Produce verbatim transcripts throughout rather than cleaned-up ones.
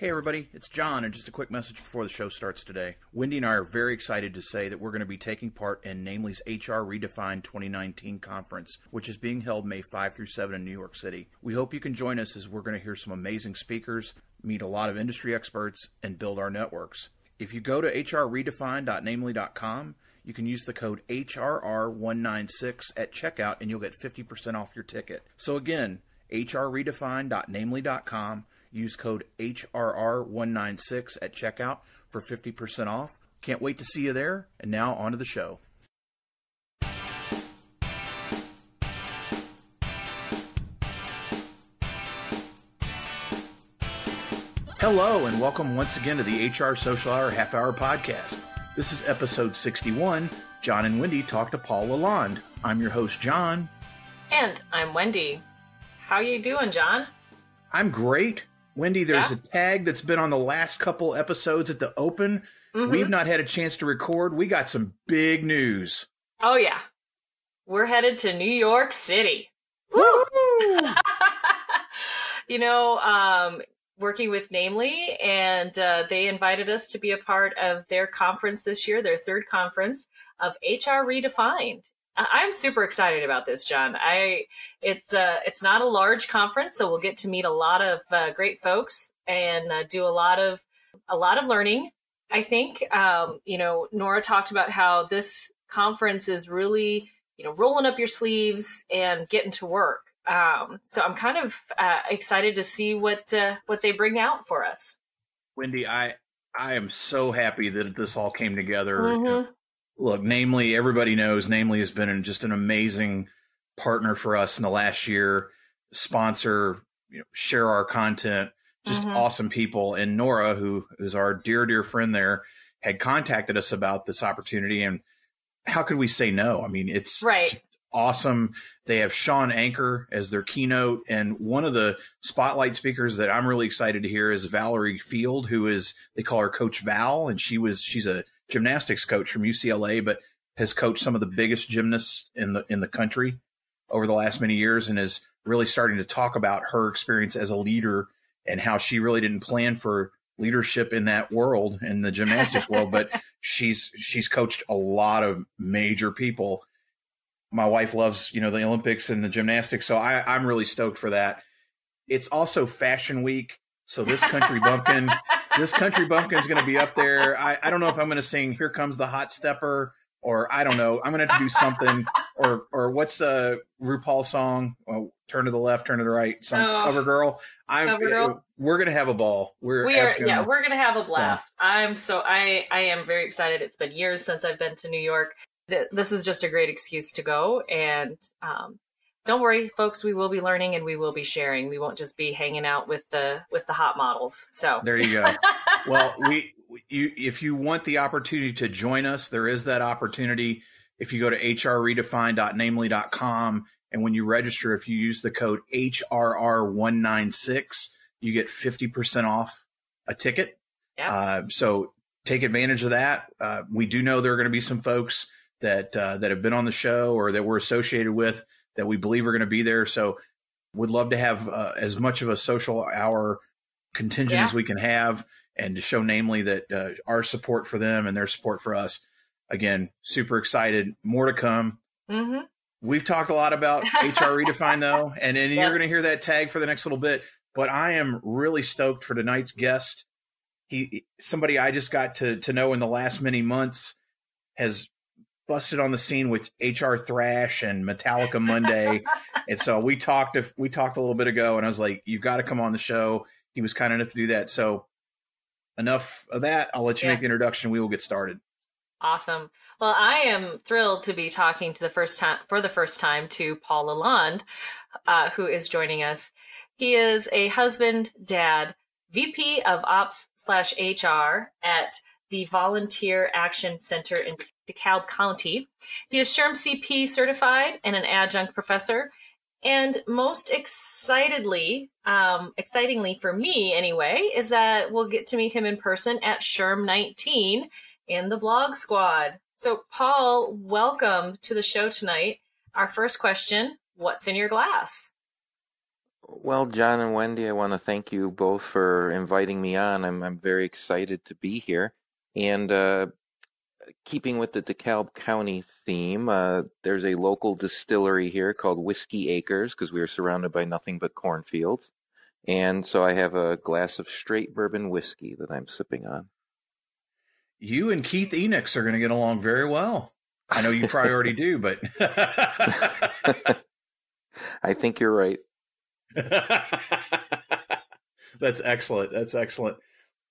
Hey everybody, it's John, and just a quick message before the show starts today. Wendy and I are very excited to say that we're going to be taking part in Namely's H R Redefined twenty nineteen conference, which is being held May fifth through seventh in New York City. We hope you can join us as we're going to hear some amazing speakers, meet a lot of industry experts, and build our networks. If you go to H R redefined dot namely dot com, you can use the code H R R one nine six at checkout and you'll get fifty percent off your ticket. So again, H R redefined dot namely dot com. Use code H R R one nine six at checkout for fifty percent off. Can't wait to see you there. And now on to the show. Hello and welcome once again to the H R Social Hour Half Hour Podcast. This is episode sixty-one. John and Wendy talk to Paul Lalonde. I'm your host, John. And I'm Wendy. How you doing, John? I'm great. Wendy, there's yeah. a tag that's been on the last couple episodes at the open. Mm-hmm. We've not had a chance to record. We got some big news. Oh, yeah. We're headed to New York City. Woo! You know, um, working with Namely, and uh, they invited us to be a part of their conference this year, their third conference of H R Redefined. I'm super excited about this, John. I it's uh, it's not a large conference, so we'll get to meet a lot of uh, great folks and uh, do a lot of a lot of learning. I think um, you know, Nora talked about how this conference is really, you know, rolling up your sleeves and getting to work. Um, so I'm kind of uh, excited to see what uh, what they bring out for us. Wendy, I I am so happy that this all came together. Mm-hmm. Look, Namely, everybody knows Namely has been just an amazing partner for us in the last year, sponsor, you know, share our content, just mm-hmm. awesome people. And Nora, who is our dear, dear friend there, had contacted us about this opportunity. And how could we say no? I mean, it's right. awesome. They have Shawn Anchor as their keynote. And one of the spotlight speakers that I'm really excited to hear is Valerie Field, who is, they call her Coach Val. And she was, she's a gymnastics coach from U C L A, but has coached some of the biggest gymnasts in the in the country over the last many years, and is really starting to talk about her experience as a leader and how she really didn't plan for leadership in that world, in the gymnastics world, but she's she's coached a lot of major people. My wife loves, you know, the Olympics and the gymnastics, so I, I'm really stoked for that. It's also Fashion Week, so this country bumpkin. This country bumpkin is going to be up there. I, I don't know if I'm going to sing "Here Comes the Hot Stepper" or I don't know. I'm going to have to do something or or what's uh, RuPaul's song? Oh, turn to the left, turn to the right. Some oh, cover girl. I'm. Cover girl. We're going to have a ball. We're we are, yeah. We're going to have a blast. Yeah. I'm so I I am very excited. It's been years since I've been to New York. This is just a great excuse to go. And um, don't worry, folks. We will be learning and we will be sharing. We won't just be hanging out with the with the hot models. So there you go. Well, we you if you want the opportunity to join us, there is that opportunity. If you go to H R redefined dot namely dot com, and when you register, if you use the code H R R one nine six, you get fifty percent off a ticket. Yeah. Uh, so take advantage of that. Uh, we do know there are going to be some folks that uh, that have been on the show or that we're associated with that we believe are going to be there. So would love to have uh, as much of a social hour contingent yeah. as we can have, and to show Namely that uh, our support for them and their support for us. Again, super excited. More to come. Mm-hmm. We've talked a lot about H R Redefined, though, and, and yeah. you're going to hear that tag for the next little bit. But I am really stoked for tonight's guest. He, somebody I just got to, to know in the last many months, has busted on the scene with H R Thrash and Metallica Monday. And so we talked, we talked a little bit ago, and I was like, you've got to come on the show. He was kind enough to do that. So enough of that. I'll let you yeah. make the introduction. We will get started. Awesome. Well, I am thrilled to be talking to the first time for the first time to Paul Lalonde, uh, who is joining us. He is a husband, dad, V P of Ops slash H R at the Volunteer Action Center in DeKalb County. He is S H R M C P certified and an adjunct professor. And most excitedly, um, excitingly for me anyway, is that we'll get to meet him in person at S H R M nineteen in the Blog Squad. So Paul, welcome to the show tonight. Our first question, what's in your glass? Well, John and Wendy, I want to thank you both for inviting me on. I'm, I'm very excited to be here. And uh, keeping with the DeKalb County theme, uh, there's a local distillery here called Whiskey Acres, because we are surrounded by nothing but cornfields. And so I have a glass of straight bourbon whiskey that I'm sipping on. You and Keith Enix are going to get along very well. I know you probably already do, but I think you're right. That's excellent. That's excellent.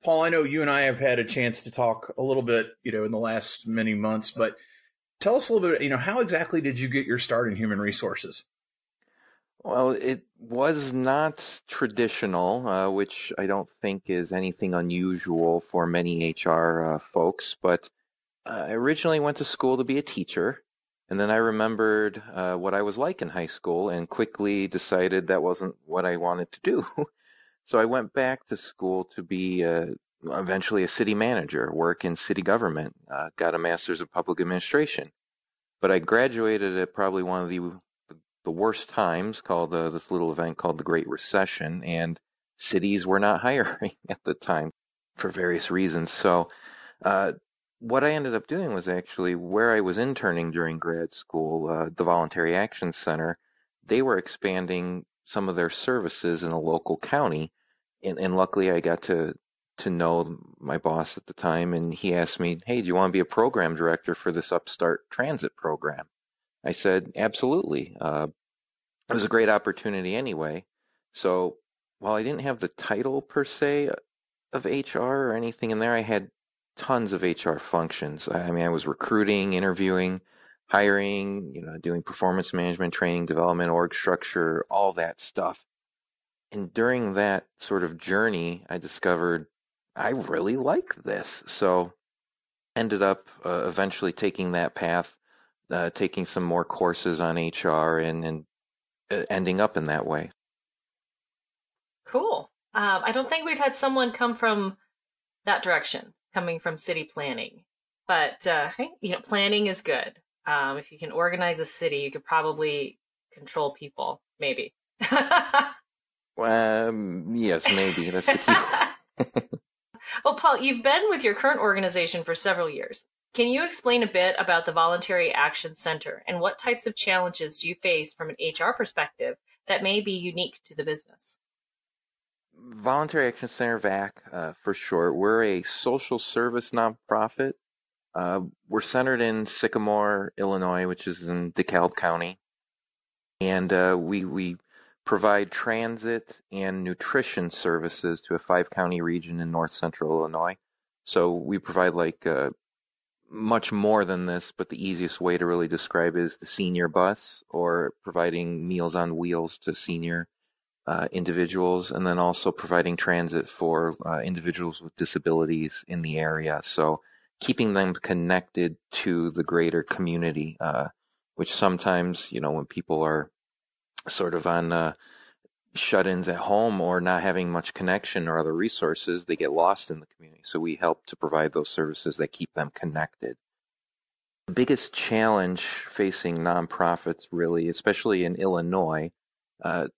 Paul, I know you and I have had a chance to talk a little bit, you know, in the last many months, but tell us a little bit, you know, how exactly did you get your start in human resources? Well, it was not traditional, uh, which I don't think is anything unusual for many H R uh, folks, but uh, I originally went to school to be a teacher. And then I remembered uh, what I was like in high school and quickly decided that wasn't what I wanted to do. So I went back to school to be uh, eventually a city manager, work in city government, uh, got a master's of public administration. But I graduated at probably one of the the worst times, called uh, this little event called the Great Recession, and cities were not hiring at the time for various reasons. So uh, what I ended up doing was actually where I was interning during grad school, uh, the Voluntary Action Center. They were expanding some of their services in a local county, and, and luckily I got to to know my boss at the time, and he asked me, hey, do you want to be a program director for this upstart transit program? I said, absolutely. Uh, it was a great opportunity anyway. So while I didn't have the title per se of H R or anything in there, I had tons of H R functions. I mean, I was recruiting, interviewing, hiring, you know, doing performance management, training, development, org structure, all that stuff. And during that sort of journey, I discovered I really like this. So ended up uh, eventually taking that path, uh, taking some more courses on H R and, and uh, ending up in that way. Cool. Um, I don't think we've had someone come from that direction, coming from city planning, but uh, you know, planning is good. Um, if you can organize a city, you could probably control people, maybe. um, yes, maybe. That's the key. Well, Paul, you've been with your current organization for several years. Can you explain a bit about the Voluntary Action Center and what types of challenges do you face from an H R perspective that may be unique to the business? Voluntary Action Center, V A C, uh, for short, we're a social service nonprofit. Uh, we're centered in Sycamore, Illinois, which is in DeKalb County. And uh, we, we provide transit and nutrition services to a five-county region in north central Illinois. So we provide like uh, much more than this, but the easiest way to really describe it is the senior bus, or providing meals on wheels to senior Uh, individuals, and then also providing transit for uh, individuals with disabilities in the area. So keeping them connected to the greater community, uh, which sometimes, you know, when people are sort of on uh, shut-ins at home or not having much connection or other resources, they get lost in the community. So we help to provide those services that keep them connected. The biggest challenge facing nonprofits, really, especially in Illinois, uh,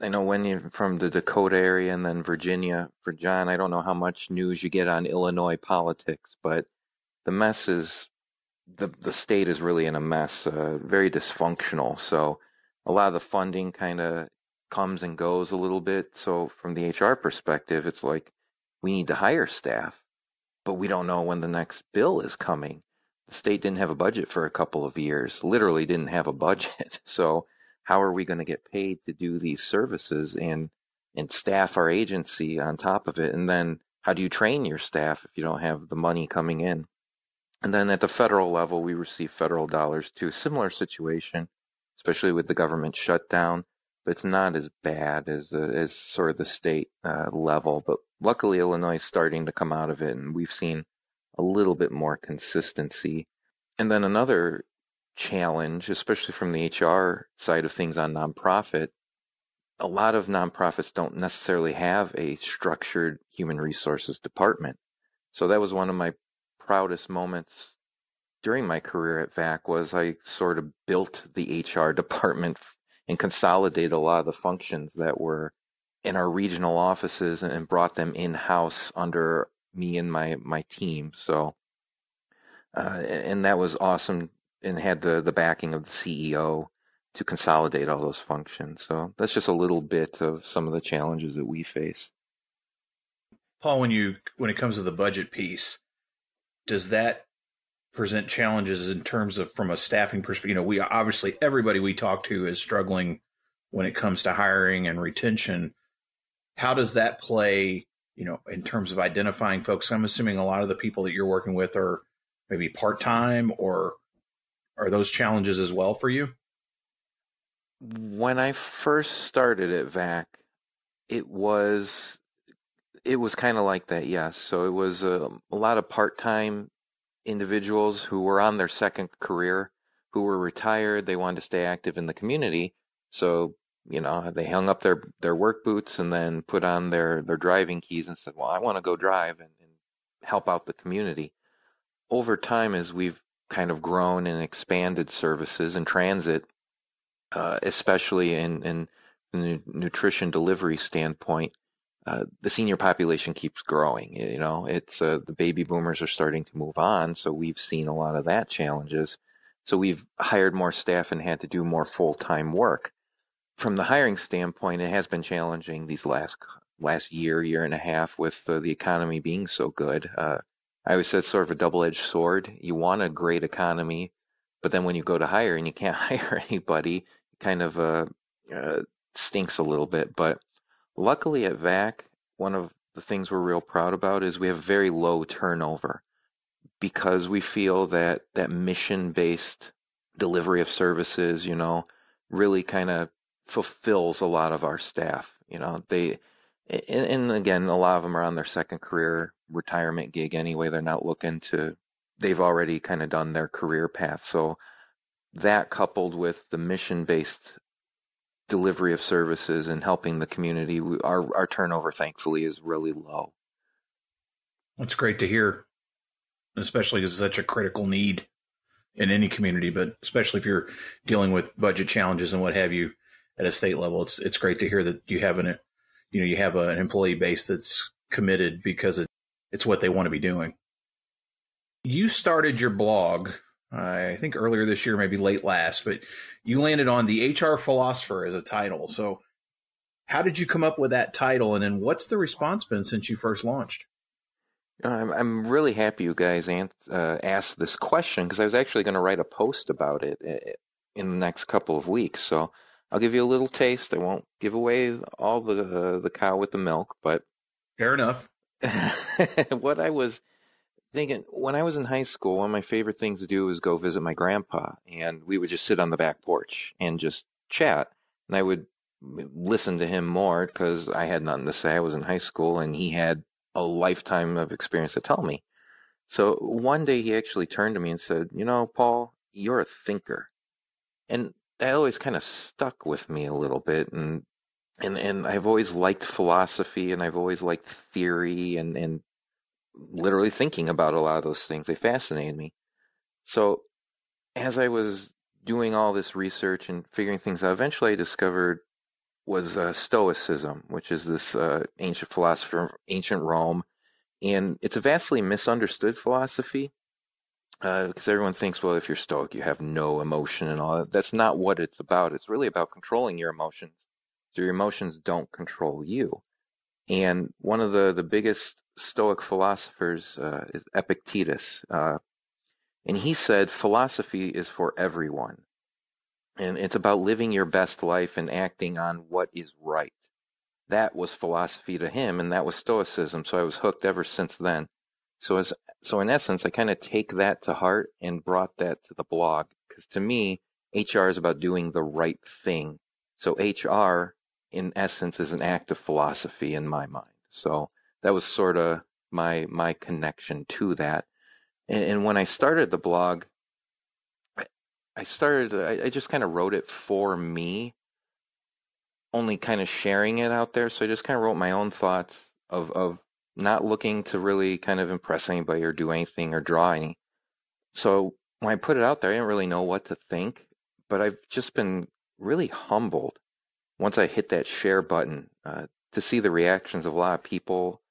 I know when you're from the Dakota area and then Virginia, for John, I don't know how much news you get on Illinois politics, but the mess is, the the state is really in a mess, uh, very dysfunctional. So a lot of the funding kind of comes and goes a little bit. So from the H R perspective, it's like, we need to hire staff, but we don't know when the next bill is coming. The state didn't have a budget for a couple of years, literally didn't have a budget. So how are we going to get paid to do these services and and staff our agency on top of it? And then how do you train your staff if you don't have the money coming in? And then at the federal level, we receive federal dollars to a similar situation, especially with the government shutdown. But it's not as bad as, the, as sort of the state uh, level. But luckily, Illinois is starting to come out of it, and we've seen a little bit more consistency. And then another challenge, especially from the H R side of things on nonprofit, a lot of nonprofits don't necessarily have a structured human resources department. So that was one of my proudest moments during my career at V A C, was I sort of built the H R department and consolidate a lot of the functions that were in our regional offices and brought them in-house under me and my, my team. So, uh, and that was awesome, and had the, the backing of the C E O to consolidate all those functions. So that's just a little bit of some of the challenges that we face. Paul, when you, when it comes to the budget piece, does that present challenges in terms of from a staffing perspective? You know, we obviously, everybody we talk to is struggling when it comes to hiring and retention. How does that play, you know, in terms of identifying folks? I'm assuming a lot of the people that you're working with are maybe part-time, or are those challenges as well for you? When I first started at V A C, it was, it was kind of like that, yes. So it was a, a lot of part-time individuals who were on their second career, who were retired. They wanted to stay active in the community. So, you know, they hung up their, their work boots and then put on their, their driving keys and said, well, I want to go drive and, and help out the community. Over time, as we've kind of grown and expanded services and transit, uh, especially in, in the nutrition delivery standpoint, Uh, the senior population keeps growing. You know, it's uh, the baby boomers are starting to move on, so we've seen a lot of that challenges. So we've hired more staff and had to do more full-time work. From the hiring standpoint, it has been challenging these last last year, year and a half, with uh, the economy being so good. Uh, I always said sort of a double-edged sword. You want a great economy, but then when you go to hire and you can't hire anybody, it kind of uh, uh, stinks a little bit, but luckily at V A C, one of the things we're real proud about is we have very low turnover, because we feel that that mission-based delivery of services, you know, really kind of fulfills a lot of our staff. You know, they, and, and again, a lot of them are on their second career retirement gig anyway. They're not looking to, they've already kind of done their career path. So that, coupled with the mission-based delivery of services and helping the community, we, our, our turnover, thankfully, is really low. That's great to hear, especially because it's such a critical need in any community, but especially if you're dealing with budget challenges and what have you at a state level. It's it's great to hear that you have an, you know, you have an employee base that's committed, because it, it's what they want to be doing. You started your blog, I think earlier this year, maybe late last, but you landed on the H R Philosopher as a title. So how did you come up with that title? And then what's the response been since you first launched? I'm, I'm really happy you guys an, uh, asked this question, because I was actually going to write a post about it in the next couple of weeks. So I'll give you a little taste. I won't give away all the, uh, the cow with the milk, but fair enough. What I was thinking, when I was in high school, one of my favorite things to do was go visit my grandpa, and we would just sit on the back porch and just chat, and I would listen to him more because I had nothing to say. I was in high school, and he had a lifetime of experience to tell me. So one day he actually turned to me and said, you know, Paul, you're a thinker. And that always kind of stuck with me a little bit, and and, and I've always liked philosophy, and I've always liked theory, and, and literally thinking about a lot of those things. They fascinated me. So as I was doing all this research and figuring things out, eventually I discovered was uh, Stoicism, which is this uh, ancient philosophy from ancient Rome. And it's a vastly misunderstood philosophy, uh, because everyone thinks, well, if you're Stoic, you have no emotion and all that. That's not what it's about. It's really about controlling your emotions, so your emotions don't control you. And one of the, the biggest Stoic philosophers uh, is Epictetus, uh, and he said philosophy is for everyone, and it's about living your best life and acting on what is right. That was philosophy to him, and that was Stoicism. So I was hooked ever since then. So as so in essence, I kind of take that to heart and brought that to the blog, because to me, H R is about doing the right thing. So H R, in essence, is an act of philosophy in my mind. So that was sort of my my connection to that. And, and when I started the blog, I started, I, I just kind of wrote it for me, only kind of sharing it out there. So I just kind of wrote my own thoughts of, of not looking to really kind of impress anybody or do anything or draw any. So when I put it out there, I didn't really know what to think, but I've just been really humbled once I hit that share button uh, to see the reactions of a lot of people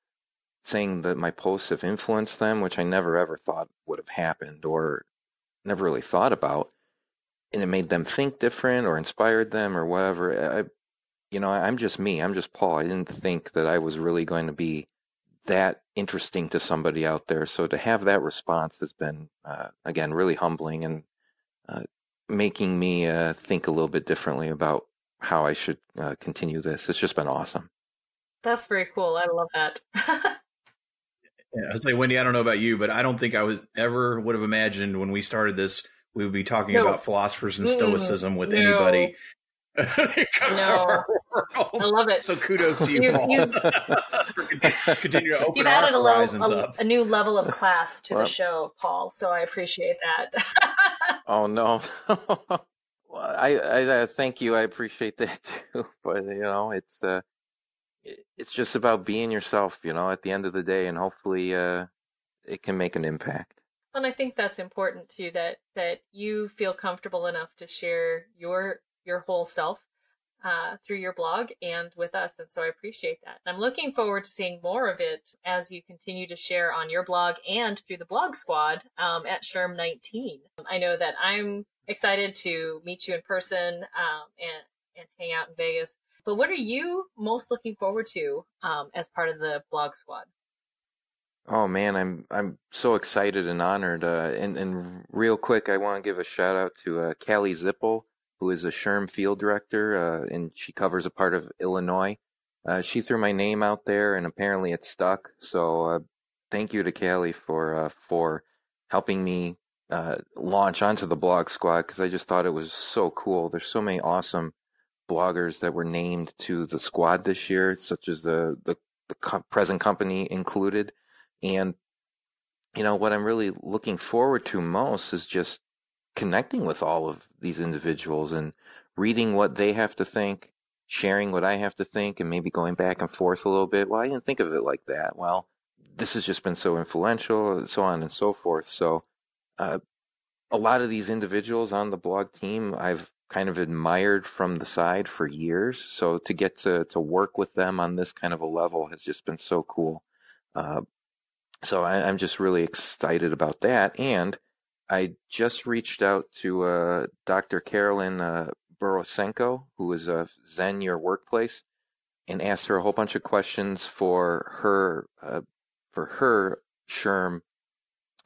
saying that my posts have influenced them, which I never ever thought would have happened or never really thought about. And it made them think different or inspired them or whatever. I, you know, I'm just me. I'm just Paul. I didn't think that I was really going to be that interesting to somebody out there. So to have that response has been, uh, again, really humbling and uh, making me uh, think a little bit differently about how I should uh, continue this. It's just been awesome. That's very cool. I love that. Yeah, I was like, Wendy, I don't know about you, but I don't think I was ever would have imagined when we started this, we would be talking no. about philosophers and stoicism mm, with no. anybody. It comes no. to our world. I love it. So kudos to you, you Paul. You, for continue, continue to open you've added a, level, a, a new level of class to well, the show, Paul. So I appreciate that. Oh no, well, I, I I thank you. I appreciate that too. But you know, it's uh, it's just about being yourself. You know, at the end of the day, and hopefully, uh, it can make an impact. And I think that's important too. That that you feel comfortable enough to share your. your whole self uh, through your blog and with us. And so I appreciate that. And I'm looking forward to seeing more of it as you continue to share on your blog and through the blog squad um, at S H R M nineteen. I know that I'm excited to meet you in person um, and, and hang out in Vegas. But what are you most looking forward to um, as part of the blog squad? Oh man, I'm I'm so excited and honored. Uh, and, and real quick, I want to give a shout out to uh, Callie Zippel, who is a S H R M field director, uh, and she covers a part of Illinois. Uh, she threw my name out there, and apparently it stuck. So uh, thank you to Callie for uh, for helping me uh, launch onto the blog squad, because I just thought it was so cool. There's so many awesome bloggers that were named to the squad this year, such as the, the, the co- present company included. And, you know, what I'm really looking forward to most is just connecting with all of these individuals and reading what they have to think, sharing what I have to think, and maybe going back and forth a little bit. Well, I didn't think of it like that. Well, this has just been so influential, and so on and so forth. So uh, a lot of these individuals on the blog team, I've kind of admired from the side for years. So to get to, to work with them on this kind of a level has just been so cool. Uh, so I, I'm just really excited about that. And I just reached out to uh, Doctor Carolyn uh, Borosenko, who is a Zen Your Workplace, and asked her a whole bunch of questions for her uh, for her S H R M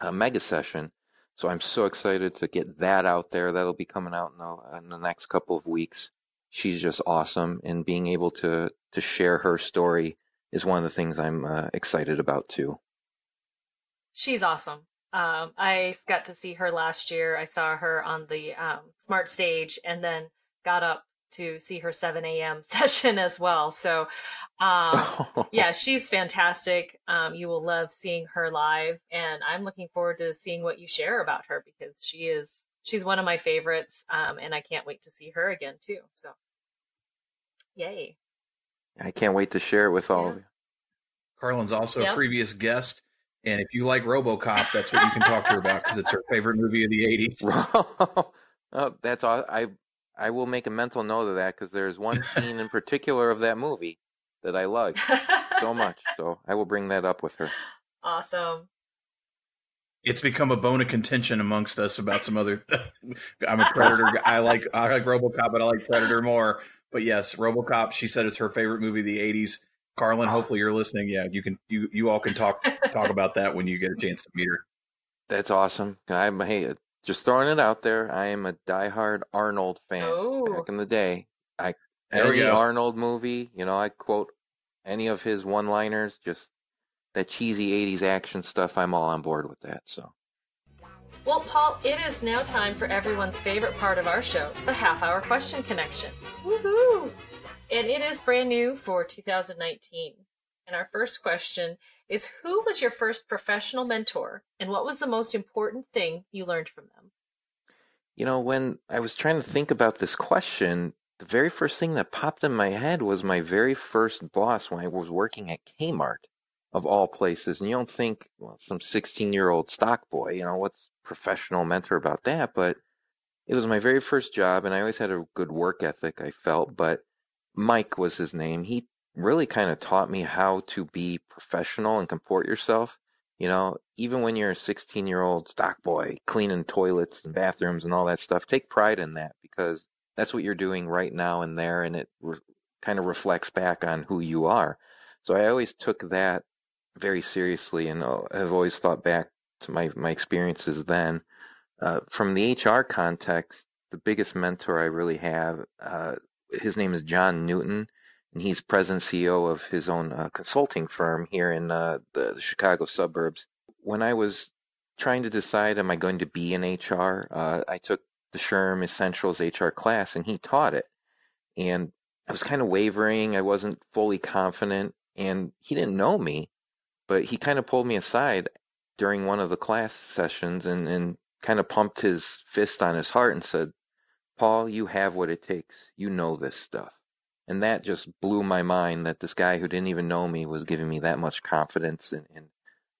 uh, mega session. So I'm so excited to get that out there. That'll be coming out in the, in the next couple of weeks. She's just awesome, and being able to to share her story is one of the things I'm uh, excited about too. She's awesome. Um, I got to see her last year. I saw her on the um, Smart Stage, and then got up to see her seven a.m. session as well. So, um, yeah, she's fantastic. Um, you will love seeing her live, and I'm looking forward to seeing what you share about her, because she is she's one of my favorites, um, and I can't wait to see her again too. So, yay! I can't wait to share it with all yeah. of you. Carlin's also yep. a previous guest. And if you like RoboCop, that's what you can talk to her about, because it's her favorite movie of the eighties. Oh, that's all. I I will make a mental note of that, because there's one scene in particular of that movie that I love so much. So I will bring that up with her. Awesome. It's become a bone of contention amongst us about some other. I'm a Predator. I like I like RoboCop, but I like Predator more. But yes, RoboCop. She said it's her favorite movie of the eighties. Carlin, hopefully you're listening. Yeah, you can. You, you all can talk talk about that when you get a chance to meet her. That's awesome. I'm hey, just throwing it out there. I am a diehard Arnold fan. Oh. Back in the day, I there any we go. Arnold movie, you know, I quote any of his one-liners. Just that cheesy eighties action stuff. I'm all on board with that. So. Well, Paul, it is now time for everyone's favorite part of our show: the half-hour question connection. Woohoo! And it is brand new for two thousand nineteen. And our first question is, who was your first professional mentor, and what was the most important thing you learned from them? You know, when I was trying to think about this question, the very first thing that popped in my head was my very first boss when I was working at Kmart, of all places. And you don't think, well, some sixteen-year-old stock boy, you know, what's professional mentor about that? But It was my very first job, and I always had a good work ethic, I felt, but Mike was his name. He really kind of taught me how to be professional and comport yourself. You know, even when you're a sixteen-year-old stock boy cleaning toilets and bathrooms and all that stuff, take pride in that, because that's what you're doing right now and there, and it re- kind of reflects back on who you are. So I always took that very seriously, and I've always thought back to my, my experiences then. Uh, from the H R context, the biggest mentor I really have, uh, his name is John Newton, and he's president C E O of his own uh, consulting firm here in uh, the, the Chicago suburbs. When I was trying to decide, am I going to be in H R, uh, I took the S H R M Essentials H R class, and he taught it. And I was kind of wavering. I wasn't fully confident, and he didn't know me, but he kind of pulled me aside during one of the class sessions and, and kind of pumped his fist on his heart and said, "Paul, you have what it takes. You know this stuff." And that just blew my mind, that this guy who didn't even know me was giving me that much confidence and, and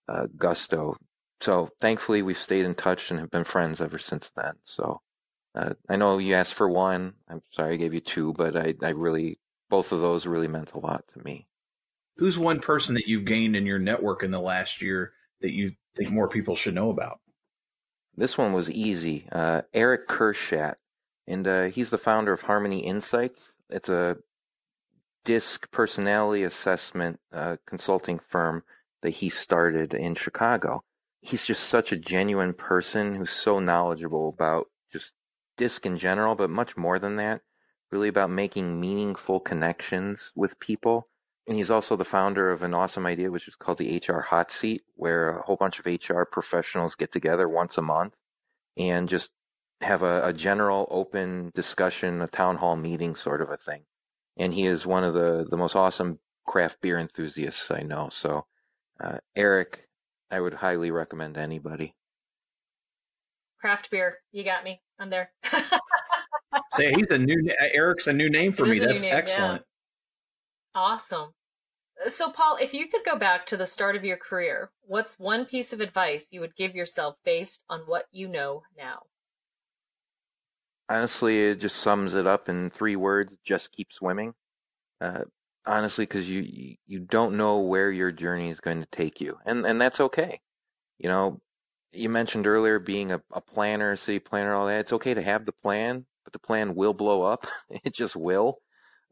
uh, gusto. So thankfully, we've stayed in touch and have been friends ever since then. So uh, I know you asked for one. I'm sorry I gave you two, but I, I really, both of those really meant a lot to me. Who's one person that you've gained in your network in the last year that you think more people should know about? This one was easy. Uh, Erich Kurschat, and uh, he's the founder of Harmony Insights. It's a D I S C personality assessment uh, consulting firm that he started in Chicago. He's just such a genuine person who's so knowledgeable about just D I S C in general, but much more than that, really about making meaningful connections with people. And he's also the founder of an awesome idea, which is called the H R Hot Seat, where a whole bunch of H R professionals get together once a month and just have a, a general open discussion, a town hall meeting sort of a thing. And he is one of the, the most awesome craft beer enthusiasts I know. So, uh, Eric, I would highly recommend anybody. Craft beer. You got me. I'm there. Say, he's a new, Eric's a new name for me. That's name, excellent. Yeah. Awesome. So, Paul, if you could go back to the start of your career, what's one piece of advice you would give yourself based on what you know now? Honestly, it just sums it up in three words: just keep swimming. Uh, honestly, because you you don't know where your journey is going to take you, and and that's okay. You know, you mentioned earlier being a, a planner, a city planner, all that. It's okay to have the plan, but the plan will blow up. It just will.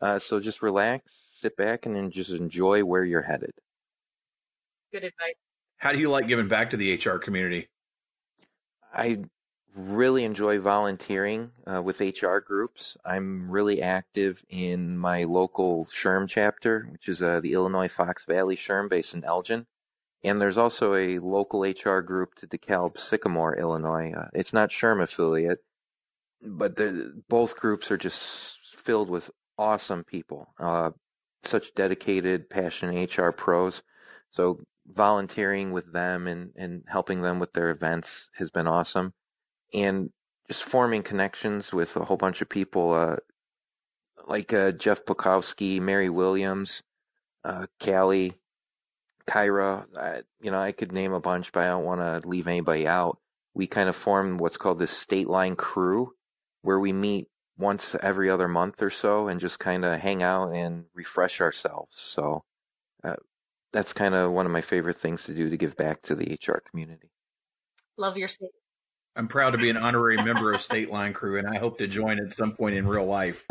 Uh, so just relax, sit back, and then just enjoy where you're headed. Good advice. How do you like giving back to the H R community? I really enjoy volunteering uh, with H R groups. I'm really active in my local S H R M chapter, which is uh, the Illinois Fox Valley S H R M based in Elgin. And there's also a local H R group to DeKalb, Sycamore, Illinois. Uh, it's not S H R M affiliate, but the, both groups are just filled with awesome people, uh, such dedicated, passionate H R pros. So volunteering with them and, and helping them with their events has been awesome. And just forming connections with a whole bunch of people uh, like uh, Jeff Pukowski, Mary Williams, uh, Callie, Kyra. I, you know, I could name a bunch, but I don't want to leave anybody out. We kind of formed what's called this state line crew, where we meet once every other month or so and just kind of hang out and refresh ourselves. So uh, that's kind of one of my favorite things to do to give back to the H R community. Love your state. I'm proud to be an honorary member of State Line Crew, and I hope to join at some point in real life.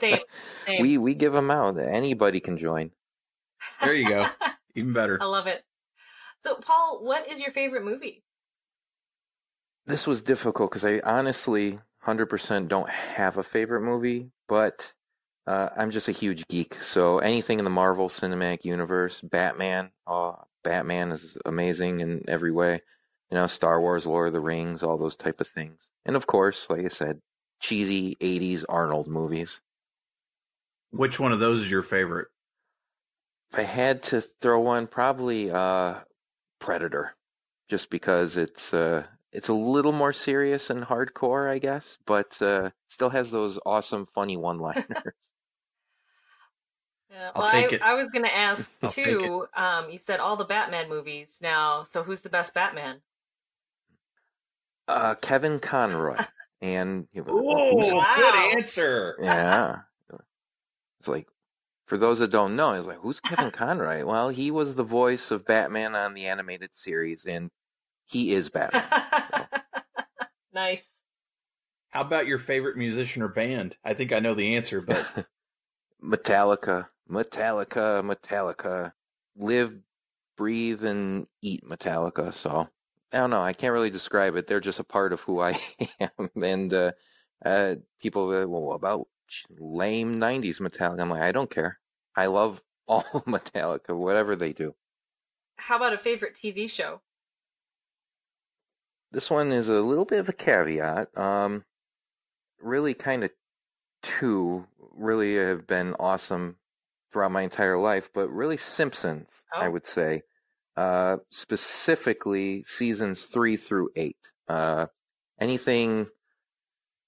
Same, same. We we give them out. Anybody can join. There you go. Even better. I love it. So, Paul, what is your favorite movie? This was difficult because I honestly one hundred percent don't have a favorite movie, but uh, I'm just a huge geek. So anything in the Marvel Cinematic Universe, Batman, oh, Batman is amazing in every way. You know, Star Wars, Lord of the Rings, all those type of things. And of course, like I said, cheesy eighties Arnold movies. Which one of those is your favorite? If I had to throw one, probably uh, Predator. Just because it's uh, it's a little more serious and hardcore, I guess. But uh, still has those awesome, funny one-liners. Yeah, well, I'll take I, it. I was going to ask, too, um, you said all the Batman movies now. So who's the best Batman? Uh, Kevin Conroy. And it was, Ooh, wow. Good answer. Yeah. It's like, for those that don't know, it's like, who's Kevin Conroy? Well, he was the voice of Batman on the animated series, and he is Batman. So. Nice. How about your favorite musician or band? I think I know the answer, but... Metallica. Metallica. Metallica. Live, breathe, and eat Metallica. So, I don't know. I can't really describe it. They're just a part of who I am. And uh, uh, people are like, well, what about lame nineties Metallica? I'm like, I don't care. I love all Metallica, whatever they do. How about a favorite T V show? This one is a little bit of a caveat. Um, really kind of two really have been awesome throughout my entire life, but really Simpsons, oh. I would say. Uh, specifically seasons three through eight. Uh, anything,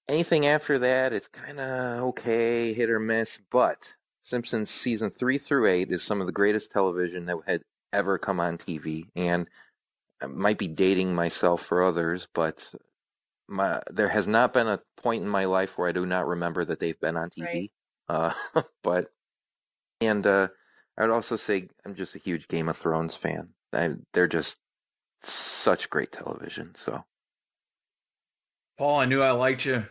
anything after that, it's kind of okay, hit or miss, but Simpsons season three through eight is some of the greatest television that had ever come on T V, and I might be dating myself for others, but my, there has not been a point in my life where I do not remember that they've been on T V. Right. Uh, but, and, uh, I would also say I'm just a huge Game of Thrones fan. I, they're just such great television. So, Paul, I knew I liked you.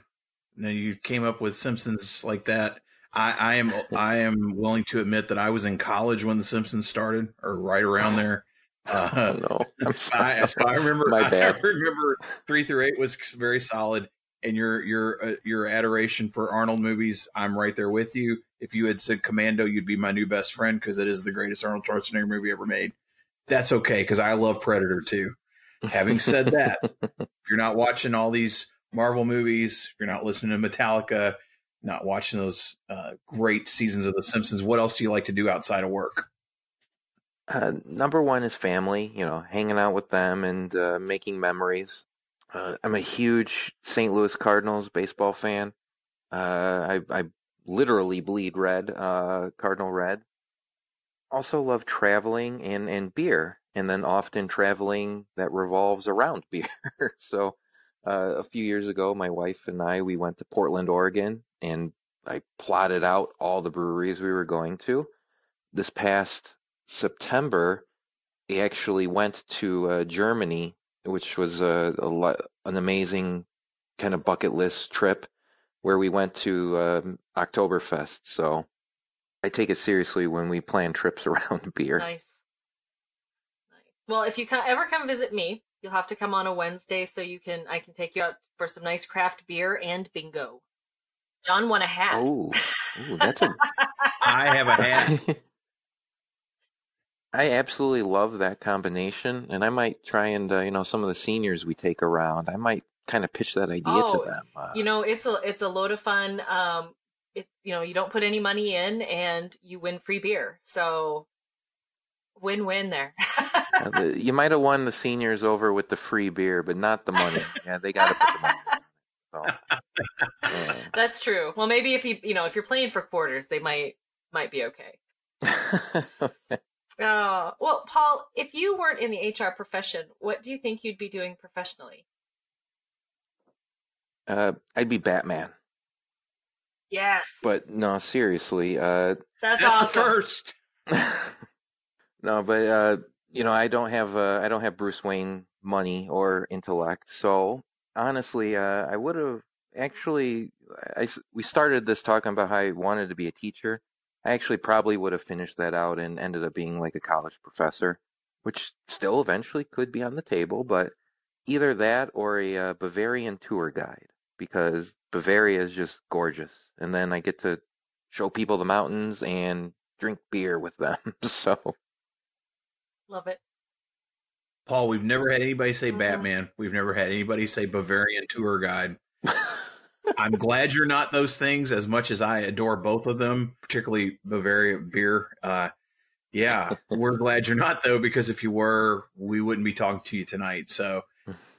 Now you came up with Simpsons like that. I, I am I am willing to admit that I was in college when The Simpsons started, or right around there. Uh, no, I'm sorry. I, so I remember. My bad. I remember three through eight was very solid, and your your uh, your adoration for Arnold movies. I'm right there with you. If you had said Commando, you'd be my new best friend because it is the greatest Arnold Schwarzenegger movie ever made. That's okay because I love Predator too. Having said that, if you're not watching all these Marvel movies, if you're not listening to Metallica, not watching those uh, great seasons of The Simpsons, what else do you like to do outside of work? Uh, number one is family, you know, hanging out with them and uh, making memories. Uh, I'm a huge Saint Louis Cardinals baseball fan. Uh, I, I literally bleed red, uh, Cardinal red. Also love traveling and, and beer, and then often traveling that revolves around beer. So uh, a few years ago, my wife and I, we went to Portland, Oregon, and I plotted out all the breweries we were going to. This past September, I actually went to uh, Germany, which was a, a an amazing kind of bucket list trip, where we went to um, Oktoberfest. So I take it seriously when we plan trips around beer. Nice. Nice. Well, if you ever come visit me, you'll have to come on a Wednesday so you can I can take you out for some nice craft beer and bingo. John won a hat. Oh, ooh, that's a. I have a hat. I absolutely love that combination, and I might try and uh, you know some of the seniors we take around. I might. Kind of pitch that idea oh, to them. Uh, you know, it's a it's a load of fun. Um, it you know you don't put any money in, and you win free beer. So, win win there. You might have won the seniors over with the free beer, but not the money. Yeah, they got to put the money. So, yeah. That's true. Well, maybe if you you know if you're playing for quarters, they might might be okay. Okay. Uh, well, Paul, if you weren't in the H R profession, what do you think you'd be doing professionally? Uh, I'd be Batman. Yes. But no, seriously. Uh, That's, that's awesome. First. No, but uh, you know, I don't have uh, I don't have Bruce Wayne money or intellect. So honestly, uh, I would have actually. I we started this talking about how I wanted to be a teacher. I actually probably would have finished that out and ended up being like a college professor, which still eventually could be on the table, but either that or a uh, Bavarian tour guide. Because Bavaria is just gorgeous. And then I get to show people the mountains and drink beer with them. So, love it. Paul, we've never had anybody say mm-hmm. Batman. We've never had anybody say Bavarian tour guide. I'm glad you're not those things as much as I adore both of them, particularly Bavaria beer. Uh, yeah, we're glad you're not, though, because if you were, we wouldn't be talking to you tonight. So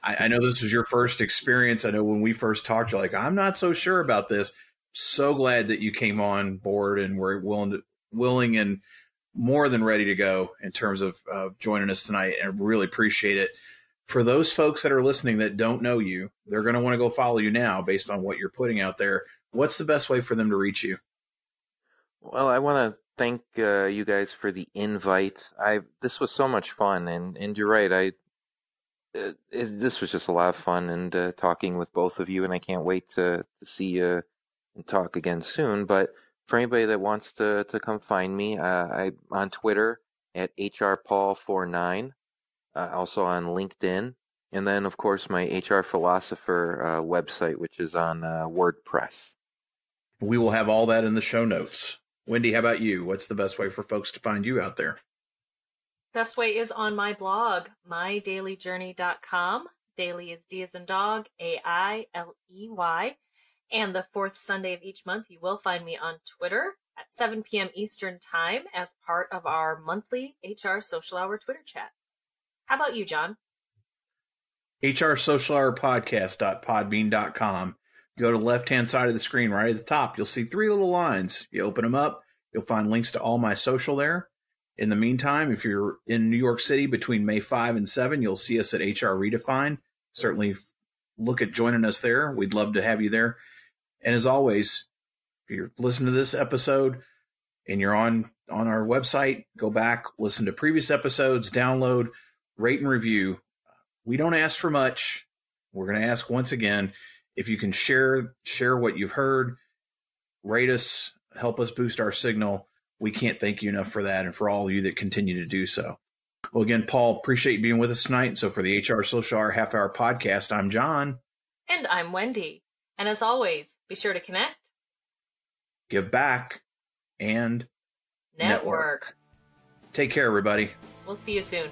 I, I know this was your first experience. I know when we first talked, you're like, I'm not so sure about this. So glad that you came on board and were willing to, willing and more than ready to go in terms of, of joining us tonight. And I really appreciate it. for those folks that are listening that don't know you, they're going to want to go follow you now based on what you're putting out there. What's the best way for them to reach you? Well, I want to thank uh, you guys for the invite. I this was so much fun, and, and you're right. I it, it, this was just a lot of fun, and uh, talking with both of you, and I can't wait to, to see you and talk again soon. But for anybody that wants to, to come find me, uh, I'm on Twitter at H R Paul forty-nine, uh, also on LinkedIn, and then, of course, my H R Philosopher uh, website, which is on uh, WordPress. We will have all that in the show notes. Wendy, how about you? What's the best way for folks to find you out there? Best way is on my blog, my daily journey dot com. Daily is D as in dog, A I L E Y. And the fourth Sunday of each month, you will find me on Twitter at seven p.m. Eastern Time as part of our monthly H R Social Hour Twitter chat. How about you, John? H R Social Hour Podcast dot podbean dot com. Go to the left-hand side of the screen, right at the top. You'll see three little lines. You open them up. You'll find links to all my social there. In the meantime, if you're in New York City between May fifth and seventh, you'll see us at H R Redefined. Certainly look at joining us there. We'd love to have you there. And as always, if you're listening to this episode and you're on, on our website, go back, listen to previous episodes, download, rate and review. We don't ask for much. We're going to ask once again. If you can share share what you've heard, rate us, help us boost our signal. We can't thank you enough for that and for all of you that continue to do so. Well, again, Paul, appreciate you being with us tonight. So for the H R Social Hour Half Hour Podcast, I'm John. And I'm Wendy. And as always, be sure to connect, give back, and network. network. Take care, everybody. We'll see you soon.